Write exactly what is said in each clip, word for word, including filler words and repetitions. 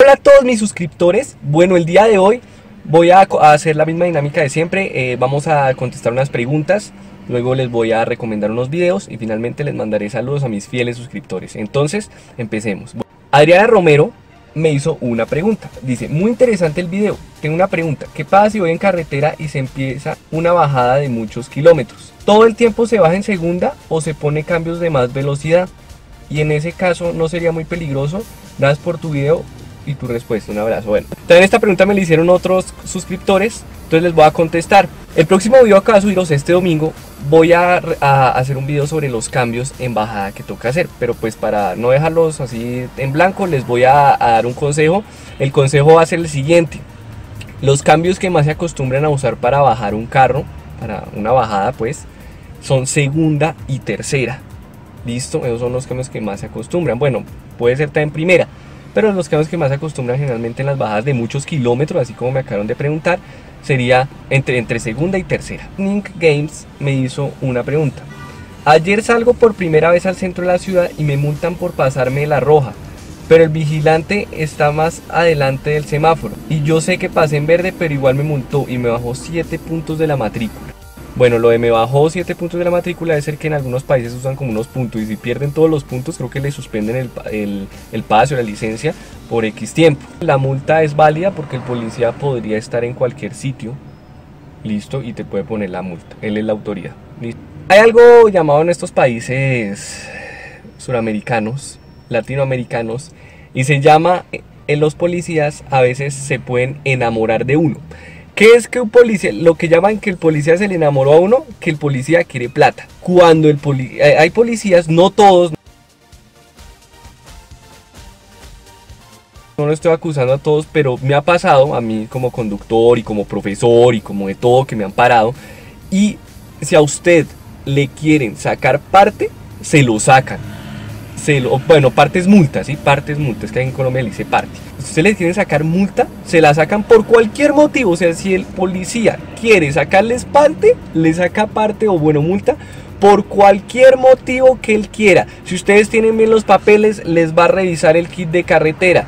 Hola a todos mis suscriptores. Bueno, el día de hoy voy a hacer la misma dinámica de siempre. eh, Vamos a contestar unas preguntas, luego les voy a recomendar unos videos y finalmente les mandaré saludos a mis fieles suscriptores. Entonces, empecemos. Adriana Romero me hizo una pregunta. Dice: muy interesante el video, tengo una pregunta. ¿Qué pasa si voy en carretera y se empieza una bajada de muchos kilómetros? ¿Todo el tiempo se baja en segunda o se pone cambios de más velocidad? Y en ese caso, ¿no sería muy peligroso? Gracias por tu video y tu respuesta, un abrazo. Bueno, también esta pregunta me la hicieron otros suscriptores, entonces les voy a contestar. El próximo video que voy a subiros este domingo, voy a, a hacer un video sobre los cambios en bajada que toca hacer, pero pues para no dejarlos así en blanco, les voy a, a dar un consejo. El consejo va a ser el siguiente: los cambios que más se acostumbran a usar para bajar un carro, para una bajada pues, son segunda y tercera. Listo, esos son los cambios que más se acostumbran. Bueno, puede ser también primera, pero los cambios que más se acostumbran generalmente en las bajadas de muchos kilómetros, así como me acabaron de preguntar, sería entre, entre segunda y tercera. Link Games me hizo una pregunta. Ayer salgo por primera vez al centro de la ciudad y me multan por pasarme la roja, pero el vigilante está más adelante del semáforo y yo sé que pasé en verde, pero igual me multó y me bajó siete puntos de la matrícula. Bueno, lo de me bajó siete puntos de la matrícula debe ser que en algunos países usan como unos puntos, y si pierden todos los puntos creo que le suspenden el, el, el pase o la licencia por X tiempo. La multa es válida porque el policía podría estar en cualquier sitio, listo, y te puede poner la multa, él es la autoridad. ¿Listo? Hay algo llamado en estos países suramericanos, latinoamericanos, y se llama, en los policías a veces se pueden enamorar de uno. ¿Qué es que un policía? Lo que llaman que el policía se le enamoró a uno, que el policía quiere plata. Cuando el poli hay policías, no todos, no lo estoy acusando a todos, pero me ha pasado a mí como conductor y como profesor y como de todo, que me han parado. Y si a usted le quieren sacar parte, se lo sacan. Se lo, bueno, partes multas, ¿sí? Partes multas, que en Colombia le dice parte. Si ustedes le quieren sacar multa, se la sacan por cualquier motivo. O sea, si el policía quiere sacarles parte, le saca parte o bueno, multa, por cualquier motivo que él quiera. Si ustedes tienen bien los papeles, les va a revisar el kit de carretera.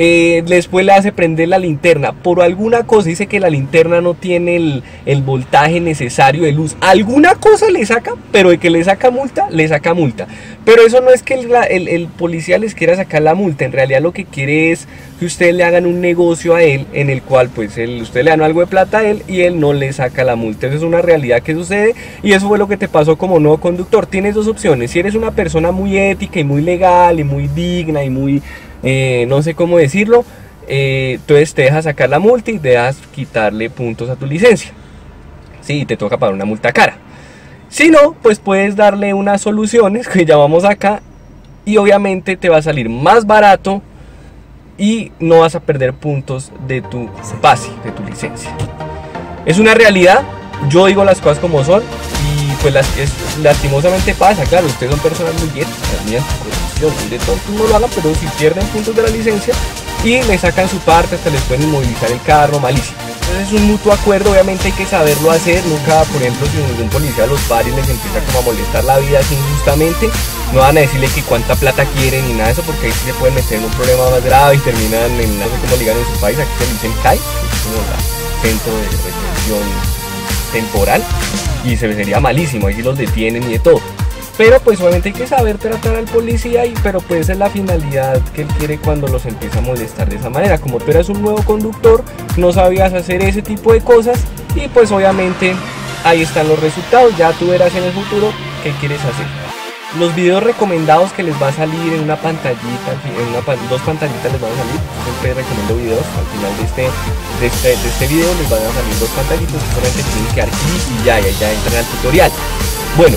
Eh, después le hace prender la linterna por alguna cosa, dice que la linterna no tiene el, el voltaje necesario de luz, alguna cosa le saca, pero de que le saca multa, le saca multa. Pero eso no es que el, el, el policía les quiera sacar la multa, en realidad lo que quiere es que ustedes le hagan un negocio a él, en el cual pues él, usted le dan algo de plata a él y él no le saca la multa. Eso es una realidad que sucede y eso fue lo que te pasó como nuevo conductor. Tienes dos opciones: si eres una persona muy ética y muy legal y muy digna y muy... Eh, no sé cómo decirlo, eh, entonces te dejas sacar la multa y te dejas quitarle puntos a tu licencia, sí, y te toca pagar una multa cara. Si no, pues puedes darle unas soluciones que llamamos acá y obviamente te va a salir más barato y no vas a perder puntos de tu pase, de tu licencia. Es una realidad, yo digo las cosas como son y pues las, es, lastimosamente pasa. Claro, ustedes son personas muy bien, también de todo, no lo hagan, pero si pierden puntos de la licencia y le sacan su parte, hasta les pueden inmovilizar el carro, malísimo. Entonces es un mutuo acuerdo, obviamente hay que saberlo hacer. Nunca, por ejemplo, si ningún policía a los pares les empieza como a molestar la vida así injustamente, no van a decirle que cuánta plata quieren ni nada de eso, porque ahí sí se pueden meter en un problema más grave y terminan en, no sé cómo ligan en su país, aquí se le dicen C A I, centro de retención temporal, y se sería malísimo, ahí sí los detienen y de todo. Pero pues obviamente hay que saber tratar al policía, y, pero puede ser la finalidad que él quiere cuando los empieza a molestar de esa manera. Como tú eras un nuevo conductor, no sabías hacer ese tipo de cosas y pues obviamente ahí están los resultados. Ya tú verás en el futuro qué quieres hacer. Los videos recomendados que les va a salir en una pantallita, en una, dos pantallitas les van a salir. Yo siempre recomiendo videos, al final de este, de este, de este video les van a salir dos pantallitas, solamente tienen que archivar y ya, ya, ya entran al tutorial. Bueno,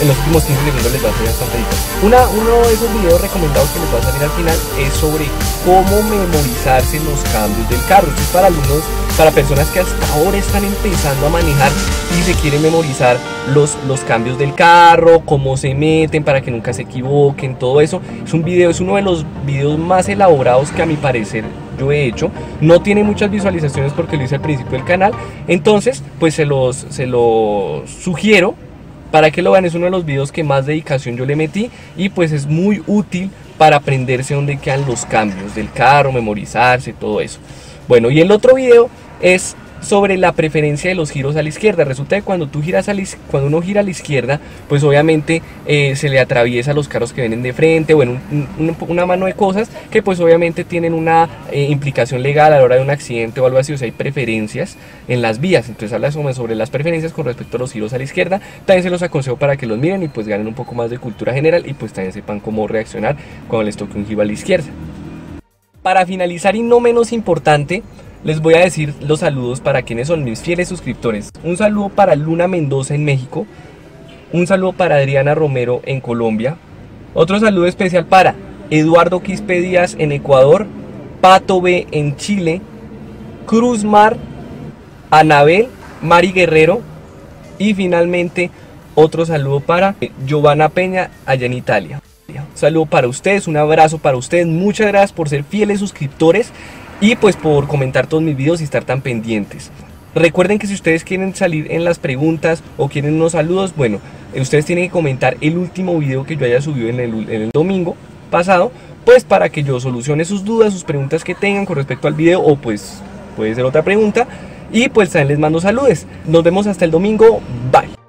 en los últimos quince segundos les va a salir las pantallitas. Una, uno de esos videos recomendados que les va a salir al final es sobre cómo memorizarse los cambios del carro. Esto es para alumnos, para personas que hasta ahora están empezando a manejar y se quieren memorizar los, los cambios del carro, cómo se meten para que nunca se equivoquen, todo eso. Es un video, es uno de los videos más elaborados que a mi parecer yo he hecho. No tiene muchas visualizaciones porque lo hice al principio del canal, entonces pues se los, se los sugiero para que lo vean. Es uno de los videos que más dedicación yo le metí y pues es muy útil para aprenderse dónde quedan los cambios del carro, memorizarse, todo eso. Bueno, y el otro video es sobre la preferencia de los giros a la izquierda. Resulta que cuando, tú giras a la, cuando uno gira a la izquierda, pues obviamente eh, se le atraviesa a los carros que vienen de frente, bueno, un, un, una mano de cosas que pues obviamente tienen una eh, implicación legal a la hora de un accidente o algo así. O sea, hay preferencias en las vías. Entonces habla sobre las preferencias con respecto a los giros a la izquierda. También se los aconsejo para que los miren y pues ganen un poco más de cultura general y pues también sepan cómo reaccionar cuando les toque un giro a la izquierda. Para finalizar y no menos importante, les voy a decir los saludos para quienes son mis fieles suscriptores. Un saludo para Luna Mendoza en México. Un saludo para Adriana Romero en Colombia. Otro saludo especial para Eduardo Quispe Díaz en Ecuador. Pato B en Chile. Cruz Mar, Anabel, Mari Guerrero. Y finalmente otro saludo para Giovanna Peña allá en Italia. Un saludo para ustedes, un abrazo para ustedes. Muchas gracias por ser fieles suscriptores y pues por comentar todos mis videos y estar tan pendientes. Recuerden que si ustedes quieren salir en las preguntas o quieren unos saludos, bueno, ustedes tienen que comentar el último video que yo haya subido en el, en el domingo pasado, pues para que yo solucione sus dudas, sus preguntas que tengan con respecto al video, o pues puede ser otra pregunta, y pues también les mando saludos. Nos vemos hasta el domingo, bye.